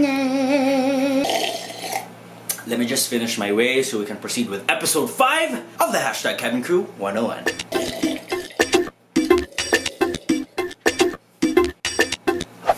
Let me just finish my way so we can proceed with episode 5 of the Hashtag Cabin Crew 101.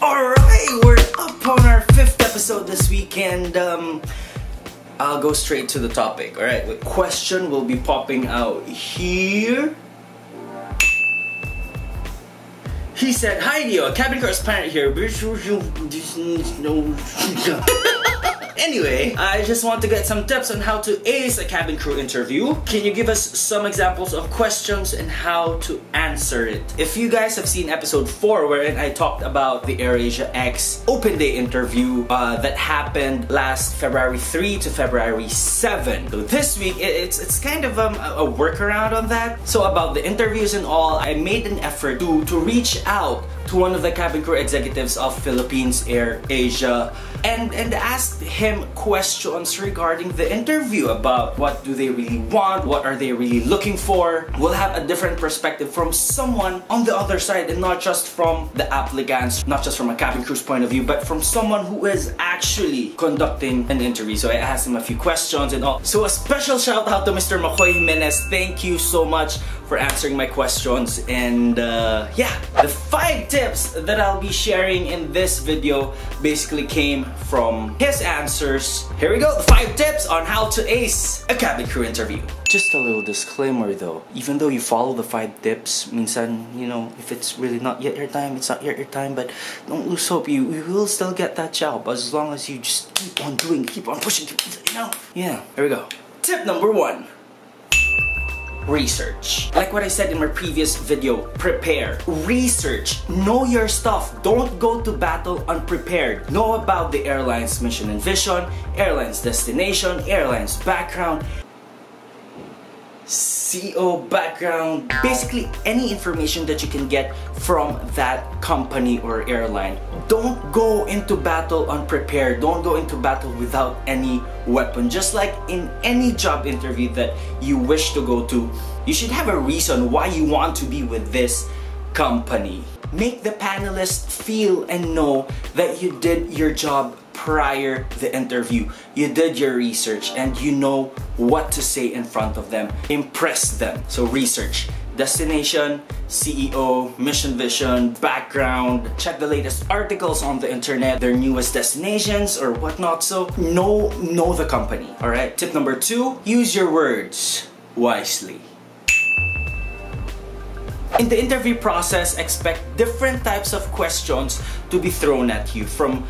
Alright, we're up on our 5th episode this week, and I'll go straight to the topic. Alright, the question will be popping out here. He said, "Hi Dio, a cabin crew is Planet here." Anyway, I just want to get some tips on how to ace a cabin crew interview. Can you give us some examples of questions and how to answer it? If you guys have seen episode 4 wherein I talked about the AirAsiaX open day interview that happened last February 3 to February 7. So this week, it's kind of a workaround on that. So about the interviews and all, I made an effort to reach out to one of the cabin crew executives of Philippines Air Asia and asked him questions regarding the interview about what do they really want, what are they really looking for. We'll have a different perspective from someone on the other side, and not just from the applicants, not just from a cabin crew's point of view, but from someone who is actually conducting an interview. So I asked him a few questions and all. So a special shout out to Mr. Macoy Jimenez. Thank you so much for answering my questions, and yeah, the 5 tips that I'll be sharing in this video basically came from his answers. Here we go, the 5 tips on how to ace a cabin crew interview. Just a little disclaimer though, even though you follow the 5 tips, minsan, you know, if it's really not yet your time, it's not yet your time, but don't lose hope, you will still get that job as long as you just keep on doing, keep on pushing, you know? Yeah, here we go. Tip number 1. Research. Like what I said in my previous video, prepare. Research. Know your stuff. Don't go to battle unprepared. Know about the airline's mission and vision, airline's destination, airline's background, CO background, basically any information that you can get from that company or airline. Don't go into battle unprepared. Don't go into battle without any weapon. Just like in any job interview that you wish to go to, you should have a reason why you want to be with this company. Make the panelists feel and know that you did your job prior to the interview. You did your research and you know what to say in front of them. Impress them. So research. Destination, CEO, mission vision, background. Check the latest articles on the internet, their newest destinations or whatnot. So know the company. Alright, tip number 2. Use your words wisely. In the interview process, expect different types of questions to be thrown at you. From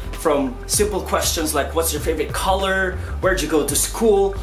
simple questions like what's your favorite color, where'd you go to school,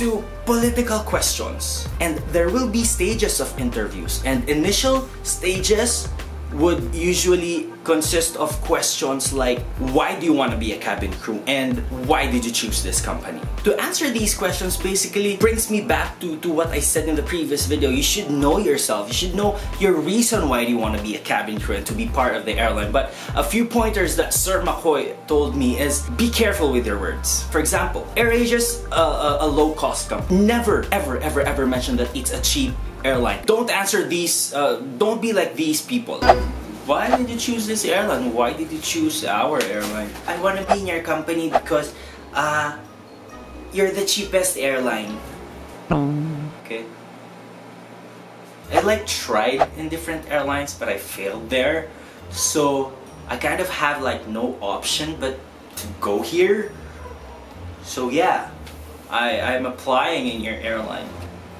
to political questions. And there will be stages of interviews, and initial stages would usually consist of questions like, why do you want to be a cabin crew and why did you choose this company? To answer these questions basically brings me back to what I said in the previous video. You should know yourself. You should know your reason why you want to be a cabin crew and to be part of the airline. But a few pointers that Sir Macoy told me is be careful with your words. For example, AirAsia's a low-cost company. Never, ever, ever, ever mention that it's a cheap airline. Don't answer these, don't be like these people. Why did you choose this airline? Why did you choose our airline? I want to be in your company because you're the cheapest airline. Okay. I like tried in different airlines but I failed there. So I kind of have like no option but to go here. So yeah, I'm applying in your airline.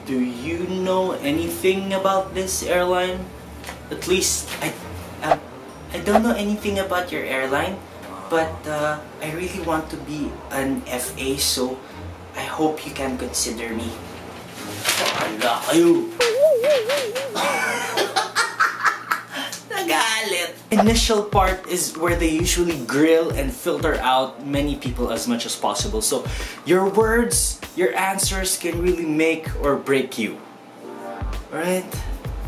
Do you know anything about this airline? At least I don't know anything about your airline, but I really want to be an FA, so I hope you can consider me. Initial part is where they usually grill and filter out many people as much as possible. So your words, your answers can really make or break you. Alright?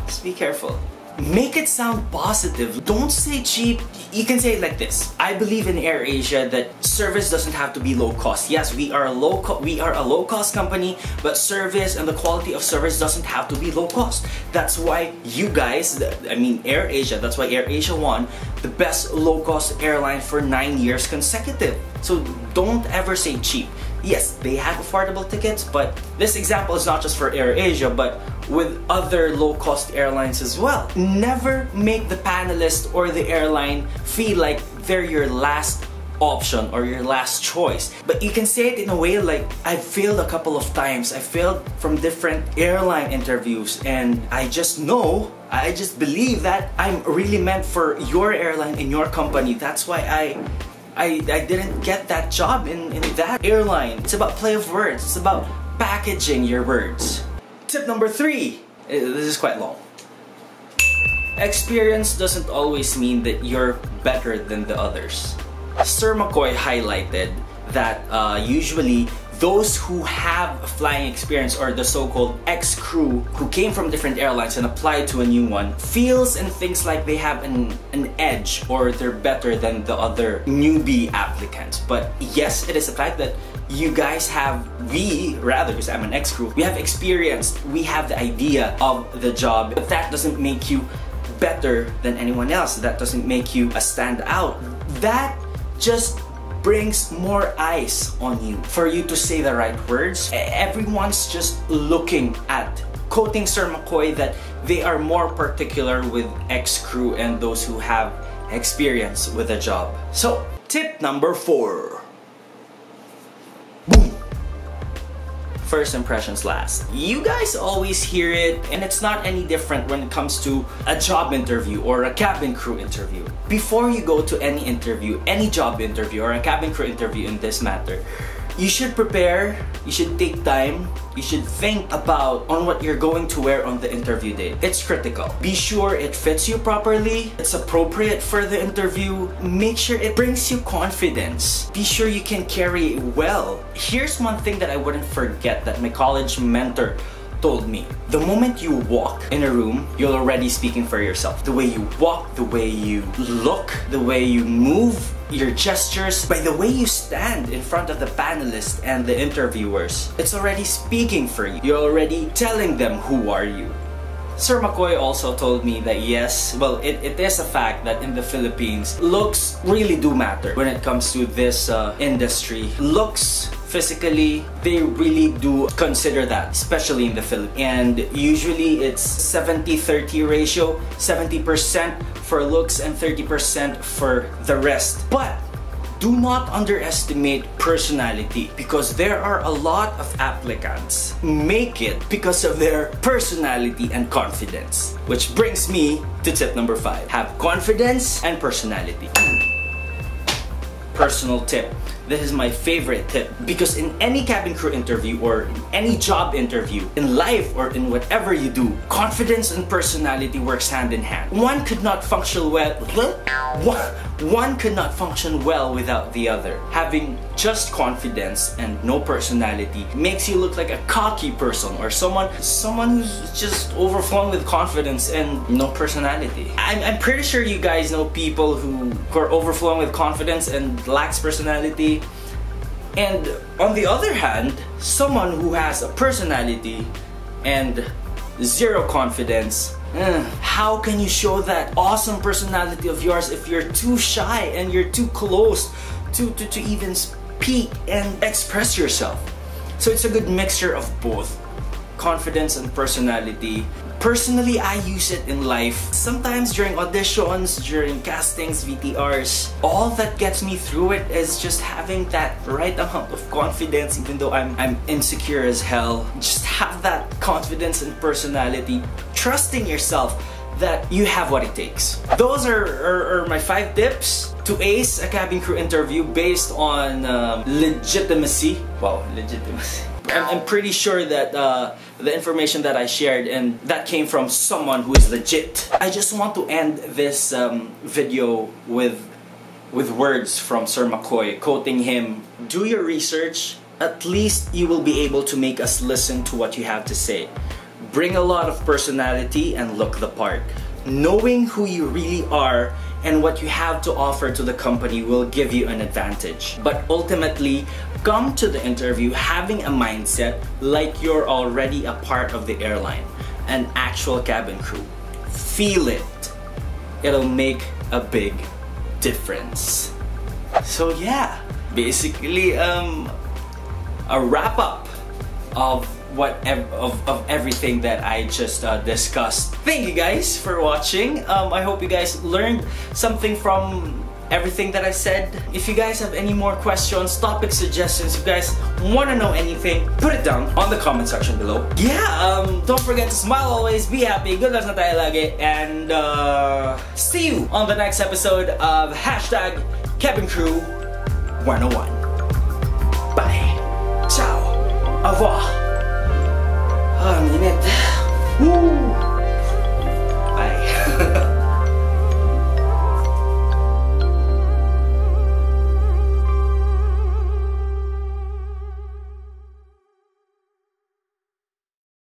Just be careful. Make it sound positive. Don't say cheap. You can say it like this. I believe in AirAsia that service doesn't have to be low cost. Yes, we are a low cost company, but service and the quality of service doesn't have to be low cost. That's why you guys, I mean AirAsia, that's why AirAsia won the best low-cost airline for 9 years consecutive. So don't ever say cheap. Yes, they have affordable tickets, but this example is not just for AirAsia, but with other low-cost airlines as well. Never make the panelist or the airline feel like they're your last option or your last choice. But you can say it in a way like, I failed a couple of times. I failed from different airline interviews, and I just believe that I'm really meant for your airline and your company. That's why I didn't get that job in that airline. It's about play of words. It's about packaging your words. Tip number 3. This is quite long. Experience doesn't always mean that you're better than the others. Sir Macoy highlighted that usually those who have flying experience, or the so-called ex-crew who came from different airlines and applied to a new one, feels and thinks like they have an edge or they're better than the other newbie applicants. But yes, it is a fact that you guys have, because I'm an ex-crew, we have experience, we have the idea of the job, but that doesn't make you better than anyone else. That doesn't make you a standout. That just brings more eyes on you for you to say the right words. Everyone's just looking at, quoting Sir Macoy, that they are more particular with ex-crew and those who have experience with a job. So, tip number 4. Boom! First impressions last. You guys always hear it, and it's not any different when it comes to a job interview or a cabin crew interview. Before you go to any interview, any job interview or a cabin crew interview in this matter, you should prepare, you should take time, you should think about on what you're going to wear on the interview day. It's critical. Be sure it fits you properly, it's appropriate for the interview, make sure it brings you confidence, be sure you can carry it well. Here's one thing that I wouldn't forget that my college mentor told me. The moment you walk in a room, you're already speaking for yourself. The way you walk, the way you look, the way you move, your gestures, by the way you stand in front of the panelists and the interviewers, it's already speaking for you. You're already telling them who are you. Sir Macoy also told me that yes, well, it is a fact that in the Philippines, looks really do matter when it comes to this industry. Looks, physically, they really do consider that, especially in the Philippines. And usually it's 70-30 ratio, 70% for looks and 30% for the rest. But do not underestimate personality, because there are a lot of applicants make it because of their personality and confidence. Which brings me to tip number 5. Have confidence and personality. Personal tip. This is my favorite tip, because in any cabin crew interview or in any job interview, in life or in whatever you do, confidence and personality works hand in hand. One could not function well. One could not function well without the other. Having just confidence and no personality makes you look like a cocky person or someone who's just overflowing with confidence and no personality. I'm pretty sure you guys know people who are overflowing with confidence and lacks personality. And on the other hand, someone who has a personality and zero confidence, how can you show that awesome personality of yours if you're too shy and you're too closed to even speak and express yourself? So it's a good mixture of both, confidence and personality. Personally, I use it in life. Sometimes during auditions, during castings, VTRs, all that gets me through it is just having that right amount of confidence, even though I'm insecure as hell. Just have that confidence and personality, trusting yourself that you have what it takes. Those are my 5 tips to ace a cabin crew interview based on legitimacy. Wow, legitimacy. I'm pretty sure that the information that I shared and that came from someone who is legit. I just want to end this video with words from Sir Macoy, quoting him. Do your research. At least you will be able to make us listen to what you have to say. Bring a lot of personality and look the part. Knowing who you really are and what you have to offer to the company will give you an advantage. But ultimately, come to the interview having a mindset like you're already a part of the airline, an actual cabin crew. Feel it. It'll make a big difference. So yeah, basically a wrap up of everything that I just discussed. Thank you guys for watching. I hope you guys learned something from everything that I said. If you guys have any more questions, topic suggestions, if you guys want to know anything, put it down on the comment section below. Yeah, don't forget to smile always, be happy, good luck na tayo lagi, and see you on the next episode of #CabinCrew101. Bye. Ciao. Au revoir. Oh, I'm in it. Woo.